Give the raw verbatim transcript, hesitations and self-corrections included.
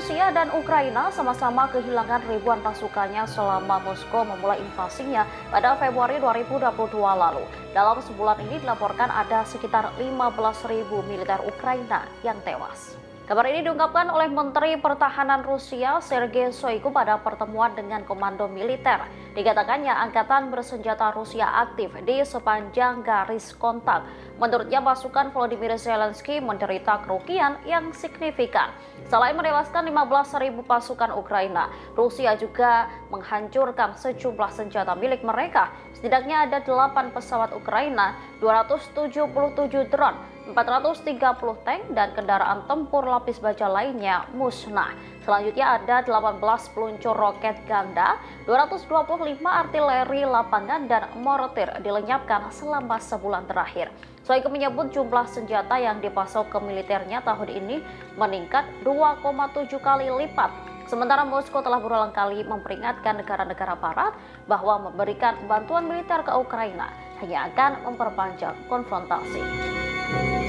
Rusia dan Ukraina sama-sama kehilangan ribuan pasukannya selama Moskow memulai invasinya pada Februari dua ribu dua puluh dua lalu. Dalam sebulan ini dilaporkan ada sekitar lima belas ribu militer Ukraina yang tewas. Kabar ini diungkapkan oleh Menteri Pertahanan Rusia Sergei Shoigu pada pertemuan dengan komando militer. Dikatakannya angkatan bersenjata Rusia aktif di sepanjang garis kontak. Menurutnya pasukan Volodymyr Zelensky menderita kerugian yang signifikan. Selain menewaskan lima belas ribu pasukan Ukraina, Rusia juga menghancurkan sejumlah senjata milik mereka. Setidaknya ada delapan pesawat Ukraina, dua ratus tujuh puluh tujuh drone, empat ratus tiga puluh tank, dan kendaraan tempur lapis baja lainnya musnah. Selanjutnya ada delapan belas peluncur roket ganda, dua ratus dua puluh lima artileri lapangan, dan mortir dilenyapkan selama sebulan terakhir. Shoigu menyebut jumlah senjata yang dipasok ke militernya tahun ini meningkat dua koma tujuh kali lipat. Sementara Moskow telah berulang kali memperingatkan negara-negara barat bahwa memberikan bantuan militer ke Ukraina hanya akan memperpanjang konfrontasi.